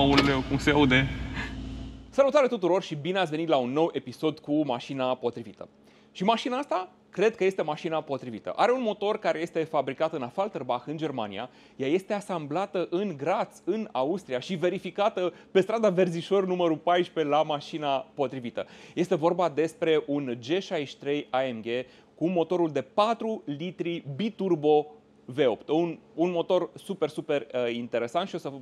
auleu, cum se aude. Salutare tuturor și bine ați venit la un nou episod cu mașina potrivită. Și mașina asta, cred că este mașina potrivită. Are un motor care este fabricat în Affalterbach, în Germania. Ea este asamblată în Graz, în Austria și verificată pe strada Verzișor numărul 14 la mașina potrivită. Este vorba despre un G63 AMG cu motorul de 4 litri biturbo V8. Un motor super interesant și o să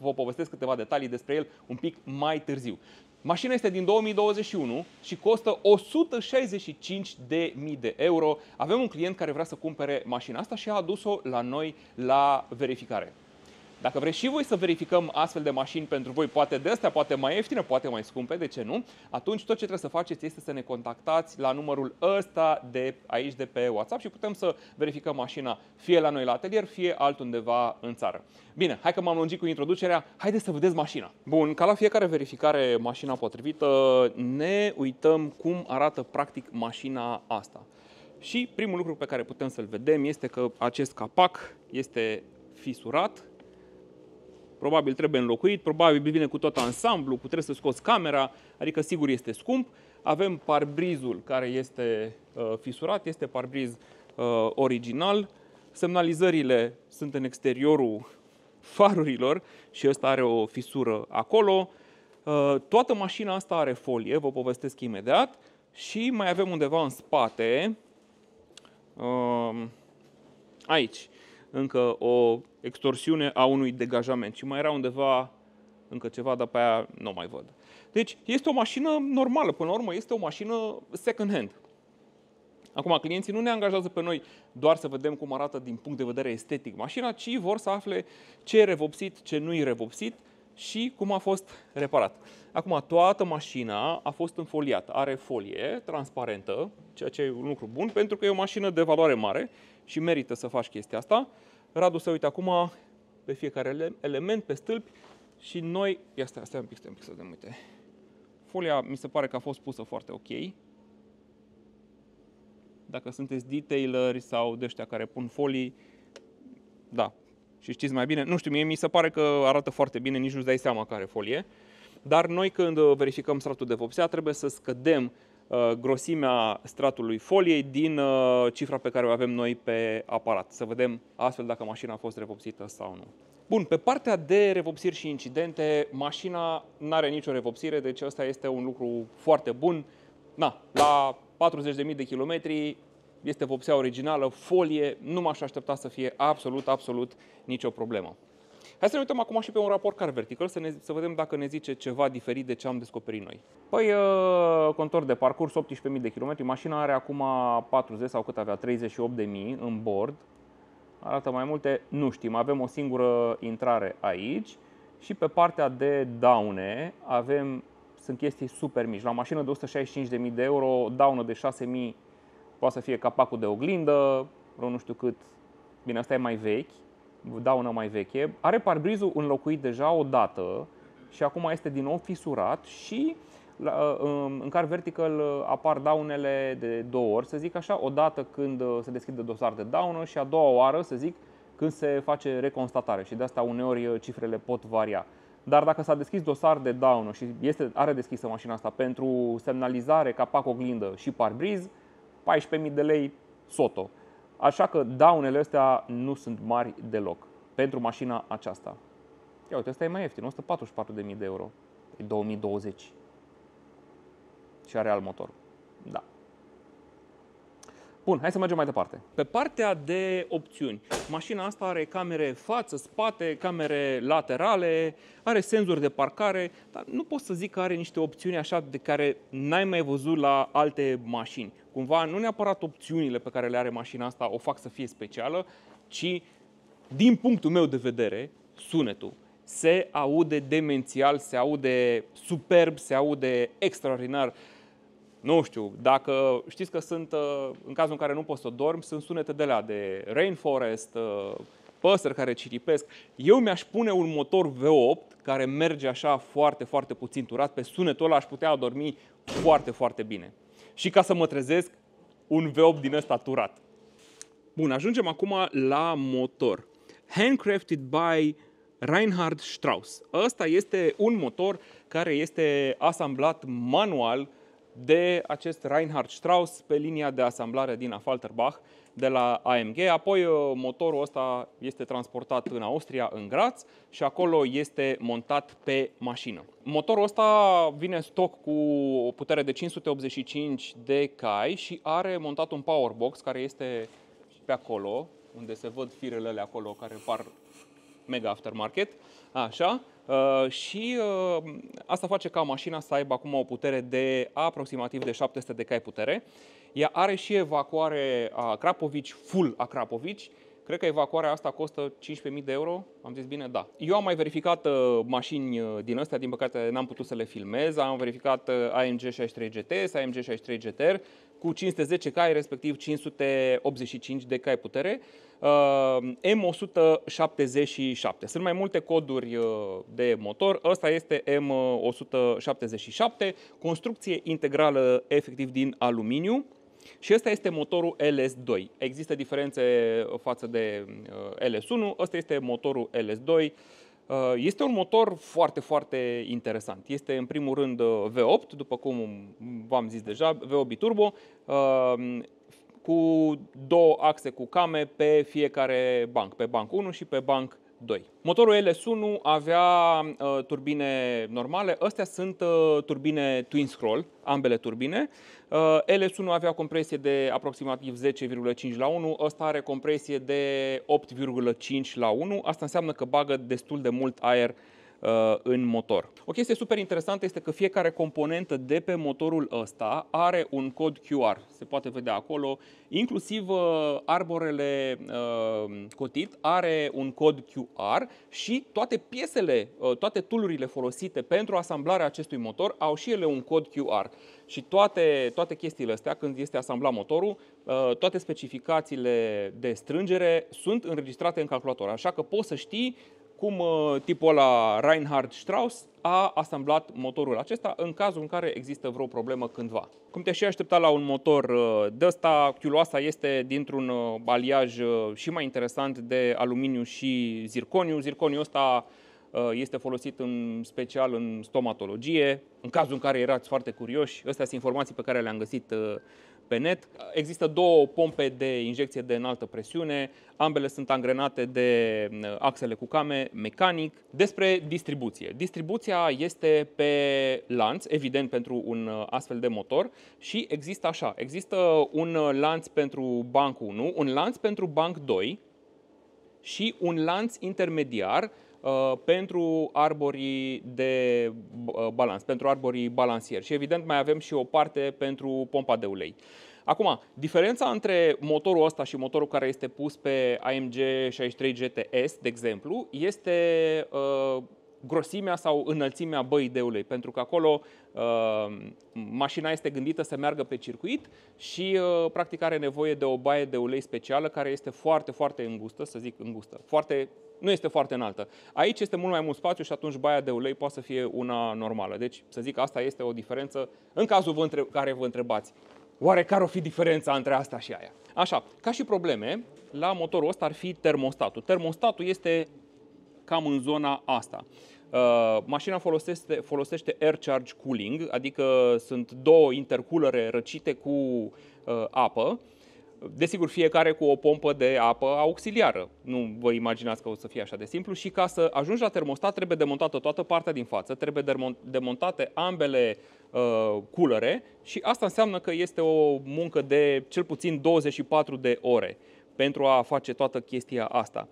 vă povestesc câteva detalii despre el un pic mai târziu. Mașina este din 2021 și costă 165.000 de euro. Avem un client care vrea să cumpere mașina asta și a adus-o la noi la verificare. Dacă vreți și voi să verificăm astfel de mașini pentru voi, poate de astea, poate mai ieftine, poate mai scumpe, de ce nu? Atunci tot ce trebuie să faceți este să ne contactați la numărul ăsta de aici de pe WhatsApp și putem să verificăm mașina fie la noi la atelier, fie altundeva în țară. Bine, hai că m-am lungit cu introducerea, haideți să vedeți mașina. Bun, ca la fiecare verificare mașina potrivită, ne uităm cum arată practic mașina asta. Și primul lucru pe care putem să-l vedem este că acest capac este fisurat. Probabil trebuie înlocuit, probabil vine cu tot ansamblu, trebuie să scoți camera, adică sigur este scump. Avem parbrizul care este fisurat, este parbriz original. Semnalizările sunt în exteriorul farurilor și ăsta are o fisură acolo. Toată mașina asta are folie, vă povestesc imediat. Și mai avem undeva în spate, aici, încă o extorsiune a unui degajament și mai era undeva încă ceva, dar pe aia nu mai văd. Deci este o mașină normală, până la urmă este o mașină second hand. Acum, clienții nu ne angajează pe noi doar să vedem cum arată din punct de vedere estetic mașina, ci vor să afle ce e revopsit, ce nu e revopsit și cum a fost reparat. Acum, toată mașina a fost înfoliată, are folie transparentă, ceea ce e un lucru bun pentru că e o mașină de valoare mare și merită să faci chestia asta. Radu se uită acum pe fiecare element, pe stâlpi și noi... Ia stai un pic să vedem, uite. Folia mi se pare că a fost pusă foarte ok. Dacă sunteți detaileri sau de ăștia care pun folii, da, și știți mai bine. Nu știu, mie mi se pare că arată foarte bine, nici nu-ți dai seama care folie. Dar noi când verificăm stratul de vopsea trebuie să scădem grosimea stratului foliei din cifra pe care o avem noi pe aparat. Să vedem astfel dacă mașina a fost revopsită sau nu. Bun, pe partea de revopsiri și incidente, mașina nu are nicio revopsire, deci ăsta este un lucru foarte bun. Na, la 40.000 de kilometri este vopsea originală, folie, nu m-aș aștepta să fie absolut nicio problemă. Hai să ne uităm acum și pe un raport car vertical, să vedem dacă ne zice ceva diferit de ce am descoperit noi. Păi, contor de parcurs, 18.000 de km, mașina are acum 40 sau cât avea, 38.000 în bord. Arată mai multe, nu știm, avem o singură intrare aici și pe partea de daune avem, sunt chestii super mici. La mașină de 165.000 de euro, daună de 6.000, poate să fie capacul de oglindă, vreo nu știu cât, bine, asta e mai vechi. Dauna mai veche, are parbrizul înlocuit deja o dată și acum este din nou fisurat și în car vertical apar daunele de două ori, să zic așa, o dată când se deschide dosar de daună și a doua oară, să zic, când se face reconstatare și de asta uneori cifrele pot varia. Dar dacă s-a deschis dosar de daună și are deschisă mașina asta pentru semnalizare, capac, oglindă și parbriz, 14.000 de lei soto. Așa că daunele astea nu sunt mari deloc pentru mașina aceasta. Ia uite, asta e mai ieftin, 144.000 de euro. E 2020. Și are alt motor. Da. Bun, hai să mergem mai departe. Pe partea de opțiuni, mașina asta are camere față, spate, camere laterale, are senzori de parcare, dar nu pot să zic că are niște opțiuni așa de care n-ai mai văzut la alte mașini. Cumva nu neapărat opțiunile pe care le are mașina asta o fac să fie specială, ci din punctul meu de vedere, sunetul. Se aude demențial, se aude superb, se aude extraordinar. Nu știu, dacă știți că sunt, în cazul în care nu poți să dormi, sunt sunete de alea de rainforest, păsări care ciripesc. Eu mi-aș pune un motor V8 care merge așa foarte puțin turat. Pe sunetul ăla aș putea adormi foarte bine. Și ca să mă trezesc, un V8 din ăsta turat. Bun, ajungem acum la motor. Handcrafted by Reinhard Strauss. Ăsta este un motor care este asamblat manual de acest Reinhard Strauss pe linia de asamblare din Affalterbach de la AMG. Apoi motorul ăsta este transportat în Austria, în Graz, și acolo este montat pe mașină. Motorul ăsta vine stock cu o putere de 585 de cai și are montat un powerbox care este pe acolo, unde se văd firele alea acolo care par mega aftermarket. Așa. Asta face ca mașina să aibă acum o putere de aproximativ de 700 de cai putere. Ea are și evacuare a Akrapovič, full Akrapovič. Cred că evacuarea asta costă 15.000 de euro. Am zis bine? Da. Eu am mai verificat mașini din astea, din păcate n-am putut să le filmez. Am verificat AMG 63 GTS, AMG 63 GTR cu 510 cai, respectiv 585 de cai putere. M177. Sunt mai multe coduri de motor. Ăsta este M177, construcție integrală efectiv din aluminiu. Și ăsta este motorul LS2. Există diferențe față de LS1. Ăsta este motorul LS2. Este un motor foarte, foarte interesant. Este în primul rând V8, după cum v-am zis deja, V8 biturbo, cu două axe cu came pe fiecare banc, pe banc 1 și pe banc 2. Motorul LS1 avea turbine normale, astea sunt turbine twin scroll, ambele turbine. LS1 avea compresie de aproximativ 10,5 la 1, ăsta are compresie de 8,5 la 1, asta înseamnă că bagă destul de mult aer în motor. O chestie super interesantă este că fiecare componentă de pe motorul ăsta are un cod QR, se poate vedea acolo, inclusiv arborele cotit are un cod QR și toate piesele, toate tool-urile folosite pentru asamblarea acestui motor au și ele un cod QR. Și toate chestiile astea, când este asamblat motorul, toate specificațiile de strângere sunt înregistrate în calculator, așa că poți să știi cum tipul ăla Reinhard Strauss a asamblat motorul acesta în cazul în care există vreo problemă cândva. Cum te-ai și aștepta la un motor de ăsta, chiuloasa este dintr-un aliaj și mai interesant de aluminiu și zirconiu. Zirconiul ăsta este folosit în special în stomatologie. În cazul în care erați foarte curioși, astea sunt informații pe care le-am găsit pe net. Există două pompe de injecție de înaltă presiune, ambele sunt angrenate de axele cu came, mecanic. Despre distribuție. Distribuția este pe lanț, evident pentru un astfel de motor, și există așa, există un lanț pentru banc 1, un lanț pentru banc 2 și un lanț intermediar pentru arborii de balans, pentru arborii balansieri. Și evident mai avem și o parte pentru pompa de ulei. Acum, diferența între motorul ăsta și motorul care este pus pe AMG 63 GTS, de exemplu, este grosimea sau înălțimea băii de ulei, pentru că acolo mașina este gândită să meargă pe circuit și practic are nevoie de o baie de ulei specială care este foarte, foarte îngustă, să zic îngustă, foarte, nu este foarte înaltă. Aici este mult mai mult spațiu și atunci baia de ulei poate să fie una normală. Deci, să zic, asta este o diferență în cazul care vă întrebați. Oare care o fi diferența între asta și aia? Așa, ca și probleme, la motorul ăsta ar fi termostatul. Termostatul este cam în zona asta. Mașina folosește air charge cooling, adică sunt două interculere răcite cu apă. Desigur, fiecare cu o pompă de apă auxiliară. Nu vă imaginați că o să fie așa de simplu. Și ca să ajungi la termostat trebuie demontată toată partea din față, trebuie demontate ambele culere și asta înseamnă că este o muncă de cel puțin 24 de ore pentru a face toată chestia asta.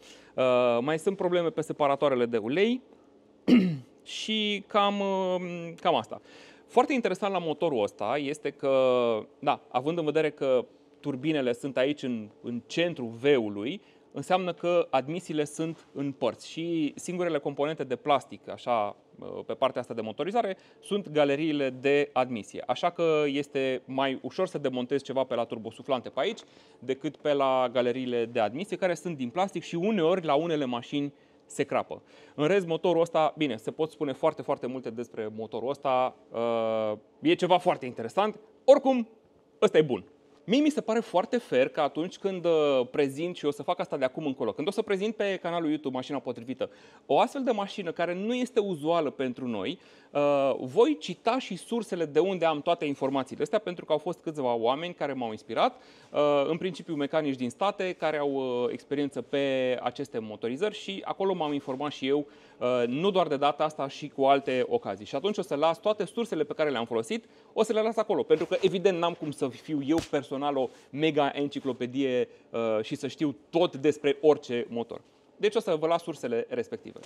Mai sunt probleme pe separatoarele de ulei și cam asta. Foarte interesant la motorul ăsta este că, da, având în vedere că turbinele sunt aici în centrul V-ului, înseamnă că admisiile sunt în părți și singurele componente de plastic, așa, pe partea asta de motorizare, sunt galeriile de admisie. Așa că este mai ușor să demontezi ceva pe la turbosuflante pe aici decât pe la galeriile de admisie, care sunt din plastic și uneori la unele mașini se crapă. În rest, motorul ăsta, bine, se pot spune foarte, foarte multe despre motorul ăsta. E ceva foarte interesant. Oricum, ăsta e bun. Mie mi se pare foarte fair că atunci când prezint, și o să fac asta de acum încolo, când o să prezint pe canalul YouTube Mașina Potrivită o astfel de mașină care nu este uzuală pentru noi, voi cita și sursele de unde am toate informațiile astea, pentru că au fost câțiva oameni care m-au inspirat, în principiu mecanici din state care au experiență pe aceste motorizări și acolo m-am informat și eu, nu doar de data asta, și cu alte ocazii. Și atunci o să las toate sursele pe care le-am folosit, o să le las acolo, pentru că evident n-am cum să fiu eu personal o mega enciclopedie și să știu tot despre orice motor. Deci o să vă las sursele respective.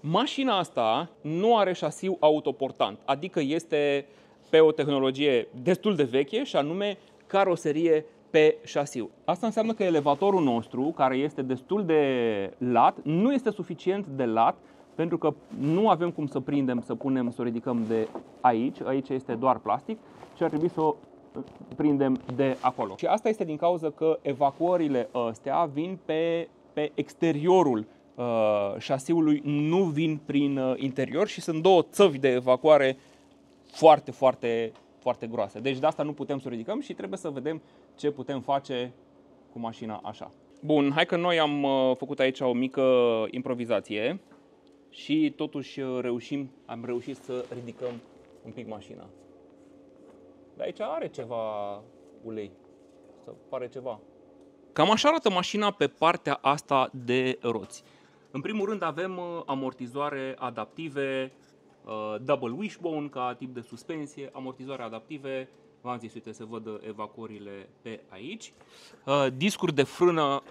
Mașina asta nu are șasiu autoportant, adică este pe o tehnologie destul de veche și anume caroserie pe șasiu. Asta înseamnă că elevatorul nostru, care este destul de lat, nu este suficient de lat pentru că nu avem cum să prindem, să punem, să o ridicăm de aici. Aici este doar plastic și ar trebui să o prindem de acolo. Și asta este din cauza că evacuările astea vin pe exteriorul șasiului, nu vin prin interior și sunt două țăvi de evacuare foarte, foarte, foarte groase. Deci de asta nu putem să o ridicăm și trebuie să vedem ce putem face cu mașina așa. Bun, hai că noi am făcut aici o mică improvizație și totuși am reușit să ridicăm un pic mașina. Dar aici are ceva ulei, să pare ceva. Cam așa arată mașina pe partea asta de roți. În primul rând avem amortizoare adaptive, double wishbone ca tip de suspensie, amortizoare adaptive, v-am zis, uite, se văd evacuările pe aici. Discuri de frână,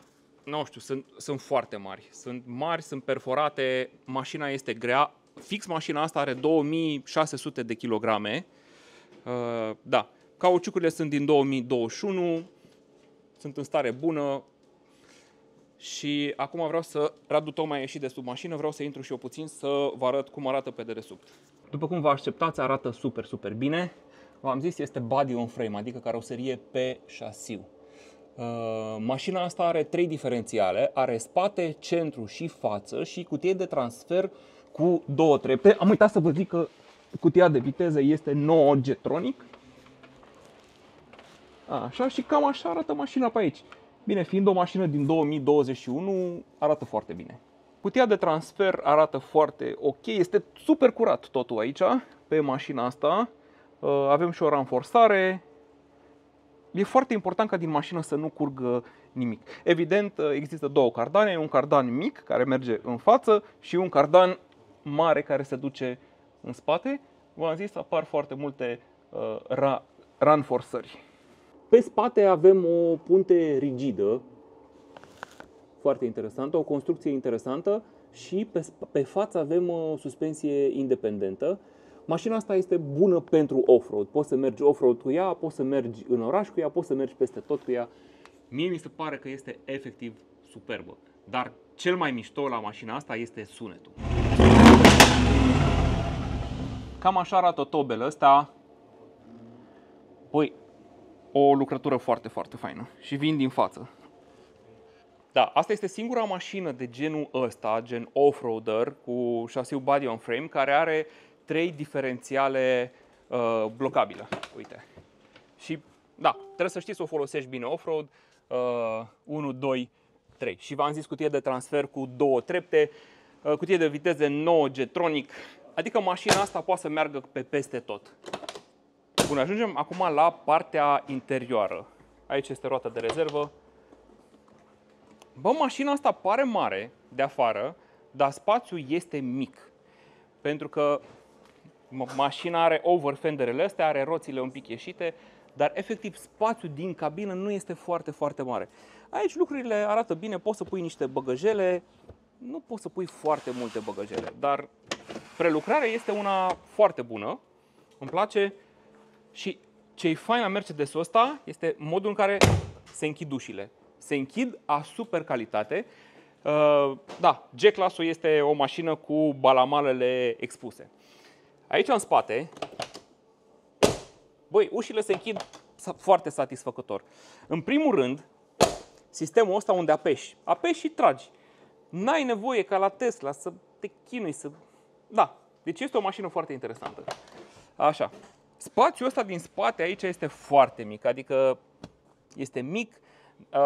nu știu, sunt foarte mari. Sunt mari, sunt perforate, mașina este grea. Fix mașina asta are 2600 de kilograme. Da, cauciucurile sunt din 2021, sunt în stare bună și acum vreau să, Radu tocmai a ieșit de sub mașină, vreau să intru și eu puțin să vă arăt cum arată pe dedesubt. După cum vă așteptați, arată super, super bine. V-am zis, este body on frame, adică caroserie pe șasiu. Mașina asta are 3 diferențiale, are spate, centru și față și cutie de transfer cu 2 trepte. Am uitat să vă zic că cutia de viteză este 9G-Tronic. Așa, și cam așa arată mașina pe aici. Bine, fiind o mașină din 2021, arată foarte bine. Cutia de transfer arată foarte ok, este super curat totul aici, pe mașina asta. Avem și o ranforsare. E foarte important ca din mașină să nu curgă nimic. Evident, există 2 cardane, un cardan mic care merge în față și un cardan mare care se duce în spate. V-am zis, apar foarte multe ranforsări. Pe spate avem o punte rigidă, foarte interesantă, o construcție interesantă și pe față avem o suspensie independentă. Mașina asta este bună pentru off-road. Poți să mergi off-road cu ea, poți să mergi în oraș cu ea, poți să mergi peste tot cu ea. Mie mi se pare că este efectiv superbă, dar cel mai mișto la mașina asta este sunetul. Cam așa arată tobele ăsta. Păi, o lucrătură foarte, foarte faină și vin din față. Da, asta este singura mașină de genul ăsta, gen off-roader, cu șasiu body on frame, care are 3 diferențiale blocabile. Uite. Și da, trebuie să știi să o folosești bine off-road. 1, 2, 3. Și v-am zis, cutie de transfer cu 2 trepte, cutie de viteze 9G-Tronic. Adică mașina asta poate să meargă pe peste tot. Bun, ajungem acum la partea interioară. Aici este roata de rezervă. Bă, mașina asta pare mare de afară, dar spațiul este mic. Pentru că mașina are over fenderele astea, are roțile un pic ieșite, dar efectiv spațiul din cabină nu este foarte, foarte mare. Aici lucrurile arată bine, poți să pui niște băgăjele, nu poți să pui foarte multe băgăjele, dar prelucrarea este una foarte bună, îmi place. Și ce-i fain la Mercedes-ul ăsta este modul în care se închid ușile. Se închid a super calitate. Da, G-Class-ul este o mașină cu balamalele expuse. Aici în spate, băi, ușile se închid foarte satisfăcător. În primul rând, sistemul ăsta unde apeși. Apeși și tragi. N-ai nevoie ca la Tesla să te chinui, să... Da, deci este o mașină foarte interesantă. Așa. Spațiul ăsta din spate aici este foarte mic, adică este mic,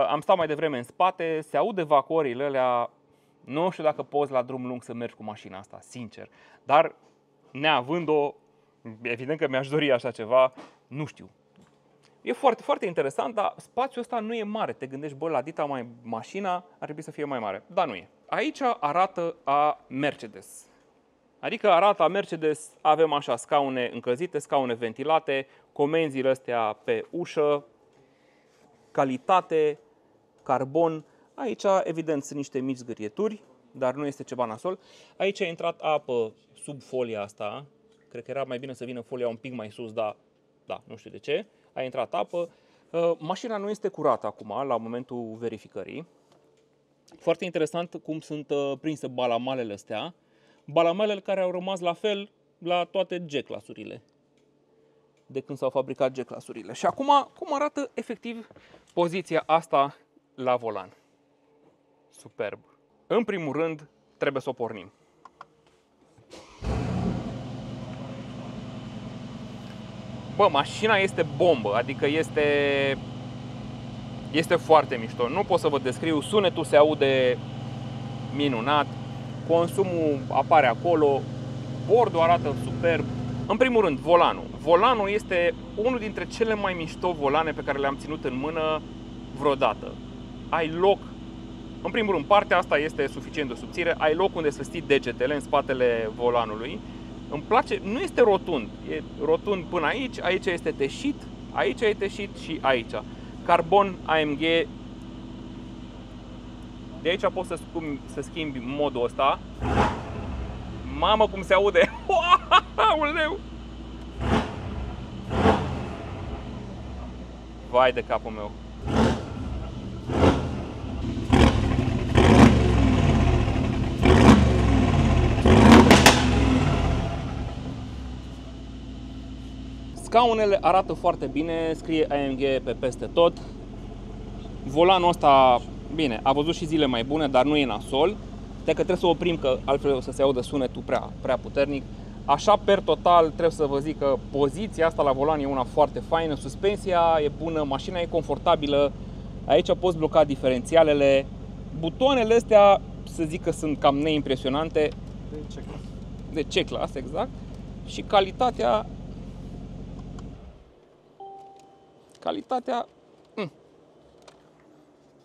am stat mai devreme în spate, se aude vacorile alea, nu știu dacă poți la drum lung să mergi cu mașina asta, sincer, dar neavând-o, evident că mi-aș dori așa ceva, nu știu. E foarte, foarte interesant, dar spațiul ăsta nu e mare. Te gândești, bă, la dita mai mașina ar trebui să fie mai mare. Dar nu e. Aici arată a Mercedes. Adică arată a Mercedes, avem așa scaune încălzite, scaune ventilate, comenzile astea pe ușă, calitate, carbon. Aici, evident, sunt niște mici zgârieturi, dar nu este ceva nasol. Aici a intrat apă sub folia asta. Cred că era mai bine să vină folia un pic mai sus, dar da, nu știu de ce. A intrat apă. Mașina nu este curată acum, la momentul verificării. Foarte interesant cum sunt prinse balamalele astea. Balamalele care au rămas la fel la toate G-clasurile. De când s-au fabricat G-clasurile. Și acum, cum arată efectiv poziția asta la volan? Superb! În primul rând, trebuie să o pornim. Bă, mașina este bombă, adică este foarte mișto. Nu pot să vă descriu, sunetul se aude minunat, consumul apare acolo, bordul arată superb. În primul rând, volanul. Volanul este unul dintre cele mai mișto volane pe care le-am ținut în mână vreodată. Ai loc, în primul rând, partea asta este suficient de subțire, ai loc unde să stii degetele în spatele volanului. Îmi place, nu este rotund, e rotund până aici, aici este teșit, aici e teșit și aici. Carbon AMG, de aici poți să schimbi modul ăsta. Mamă, cum se aude! Uleu! Vai de capul meu! Scaunele arată foarte bine, scrie AMG pe peste tot. Volanul ăsta, bine, a văzut și zile mai bune, dar nu e nasol. Deci trebuie să oprim, că altfel o să se audă sunetul prea puternic. Așa, per total, trebuie să vă zic că poziția asta la volan e una foarte faină. Suspensia e bună, mașina e confortabilă. Aici poți bloca diferențialele. Butoanele astea, să zic că sunt cam neimpresionante. De C-clas, exact. Și calitatea,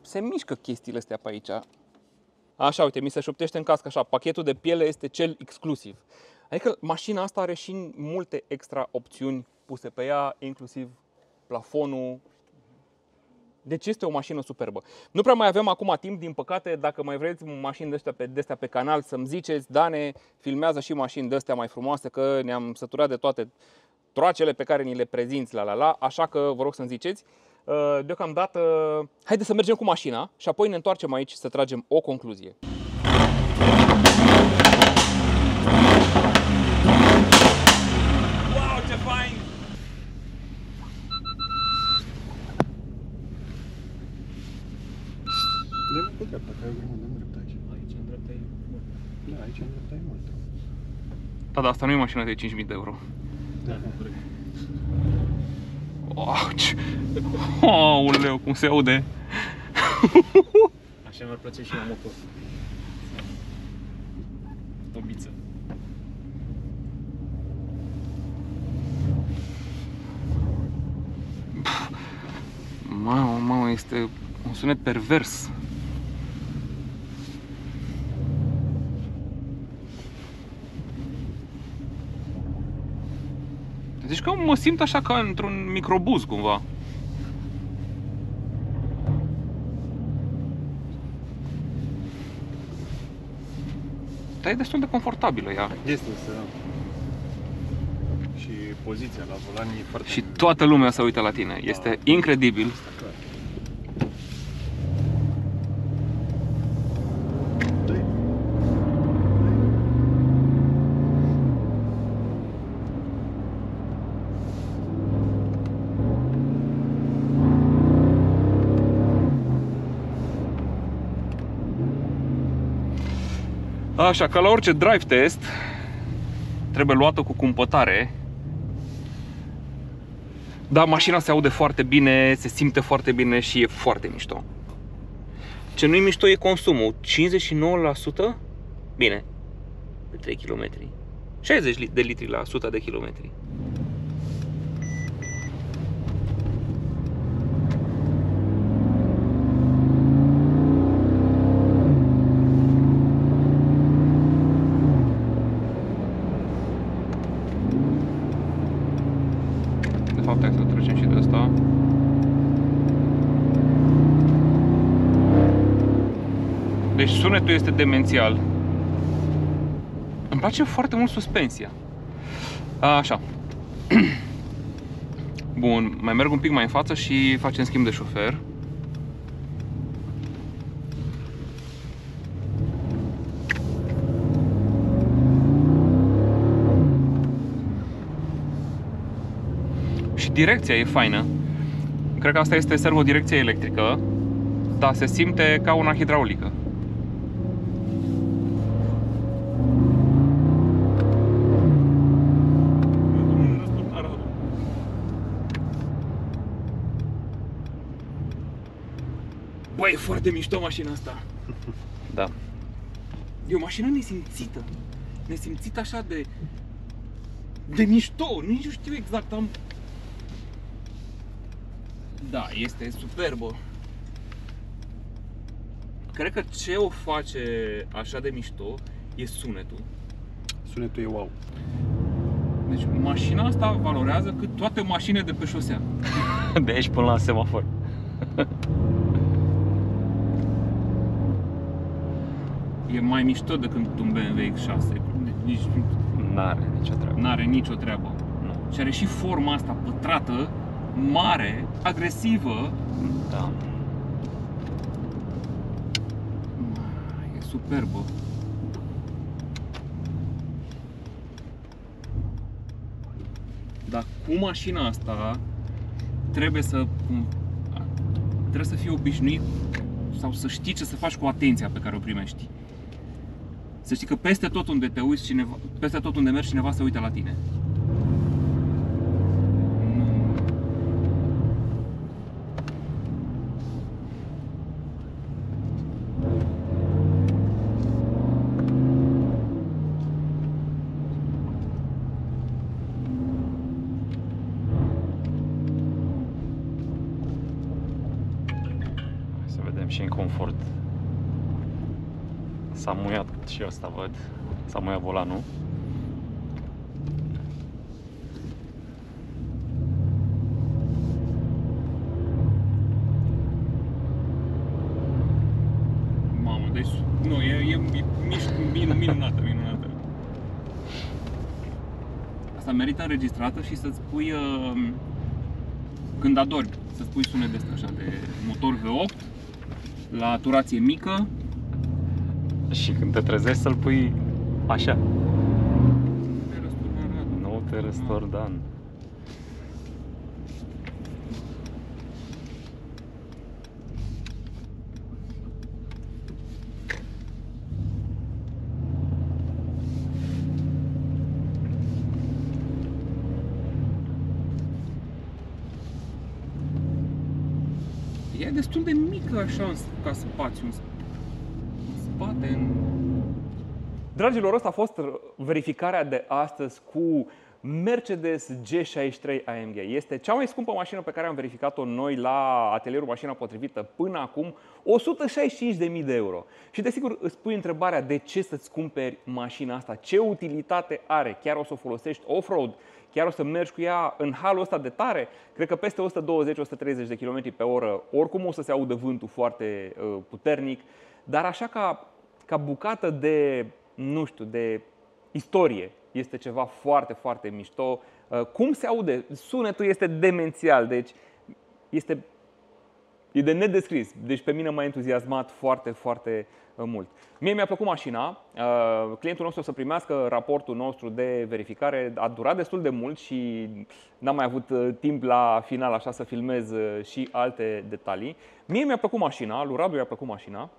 se mișcă chestiile astea pe aici. Așa, uite, mi se șoptește în cască așa, pachetul de piele este cel exclusiv. Adică mașina asta are și multe extra opțiuni puse pe ea, inclusiv plafonul. Deci este o mașină superbă. Nu prea mai avem acum timp, din păcate. Dacă mai vreți mașini de-astea pe canal, să-mi ziceți, Dane, filmează și mașini de-astea mai frumoase, că ne-am săturat de toate troacele pe care ni le prezinți, așa că vă rog să-mi ziceți. Deocamdată, haideți să mergem cu mașina și apoi ne întoarcem aici să tragem o concluzie. Wow, ce fain! Aici îndreptai mult. Da, dar asta nu e mașina de 5.000 de euro. Da, Aoleu, cum se aude! Așa mi-ar place și la motor. Tobiță. Mamă, este un sunet pervers. Deci că mă simt așa ca într-un microbuz, cumva. Dar e destul de confortabilă ea. Este, și poziția la volan e foarte... Și toată lumea se uită la tine. Este incredibil. Așa, ca la orice drive test, trebuie luată cu cumpătare. Dar mașina se aude foarte bine, se simte foarte bine și e foarte mișto. Ce nu-i mișto e consumul, 59%? Bine, de 3 km. 60 de litri la 100 de km. Deci sunetul este demențial. Îmi place foarte mult suspensia. Așa. Bun, mai merg un pic mai în față și facem schimb de șofer. Și direcția e faină. Cred că asta este servodirecție electrică, dar se simte ca una hidraulică. E foarte mișto mașina asta. Da. E o mașină nesimțită. Nesimțită așa de... de mișto. Nici nu știu exact, am... Da, este superbă. Cred că ce o face așa de mișto e sunetul. Sunetul e wow. Deci mașina asta valorează cât toate mașinile de pe șosea. De aici până la semafor. E mai mișto decât un BMW X6. Nici n-are nicio treabă. N-are nicio treabă. Nu. Și are și forma asta pătrată, mare, agresivă. Da. E superbă. Dar cu mașina asta trebuie să fii obișnuit sau să știi ce să faci cu atenția pe care o primești. Să știi că peste tot unde te uiți, peste tot unde mergi, cineva se uită la tine. Hai să vedem și în confort. S-a muiat și asta, văd. S-a muiat volanul. Mamă, deci... Nu, e minunată, minunată. Asta merită înregistrată și să-ți pui... când adormi, să-ți pui sunet de asta, așa, de motor V8, la turație mică. Și când te trezești să-l pui așa. Nu te răstor, Dan. E destul de mică așa ca spațiu. Dragilor, asta a fost verificarea de astăzi cu Mercedes G63 AMG. Este cea mai scumpă mașină pe care am verificat-o noi la atelierul Mașina Potrivită până acum, 165.000 de euro. Și desigur îți pui întrebarea de ce să-ți cumperi mașina asta, ce utilitate are, chiar o să o folosești off-road, chiar o să mergi cu ea în halul ăsta de tare? Cred că peste 120-130 de km pe oră, oricum o să se audă vântul foarte puternic, dar așa ca bucată de, nu știu, de istorie, este ceva foarte, foarte mișto. Cum se aude? Sunetul este demențial, deci e de nedescris. Deci pe mine m-a entuziasmat foarte, foarte mult. Mie mi-a plăcut mașina. Clientul nostru o să primească raportul nostru de verificare. A durat destul de mult și n-am mai avut timp la final așa să filmez și alte detalii. Mie mi-a plăcut mașina, lui Radu i-a plăcut mașina.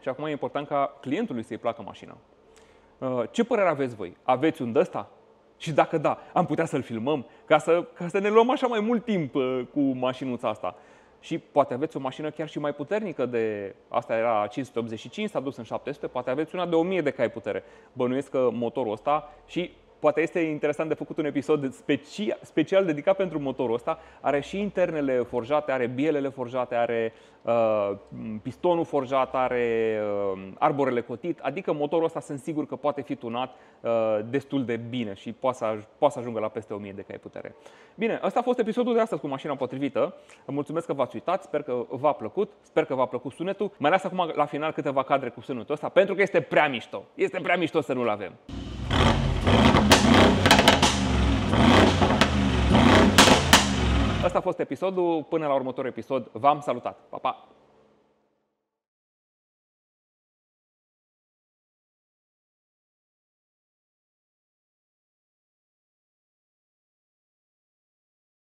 Și acum e important ca clientului să-i placă mașina. Ce părere aveți voi? Aveți un de-ăsta? Și dacă da, am putea să-l filmăm ca să ne luăm așa mai mult timp cu mașinuța asta. Și poate aveți o mașină chiar și mai puternică de... Asta era 585, s-a dus în 700, poate aveți una de 1000 de cai putere. Bănuiesc că motorul ăsta, și poate este interesant de făcut un episod special dedicat pentru motorul ăsta, are și internele forjate, are bielele forjate, are pistonul forjat, are arborele cotit. Adică motorul ăsta sunt sigur că poate fi tunat destul de bine și poate să ajungă la peste 1000 de cai putere. Bine, ăsta a fost episodul de astăzi cu Mașina Potrivită. Mulțumesc că v-ați uitat, sper că v-a plăcut, sper că v-a plăcut sunetul. Mai las acum la final câteva cadre cu sunetul ăsta, pentru că este prea mișto. Este prea mișto să nu-l avem. Asta a fost episodul. Până la următorul episod, v-am salutat. Pa, pa!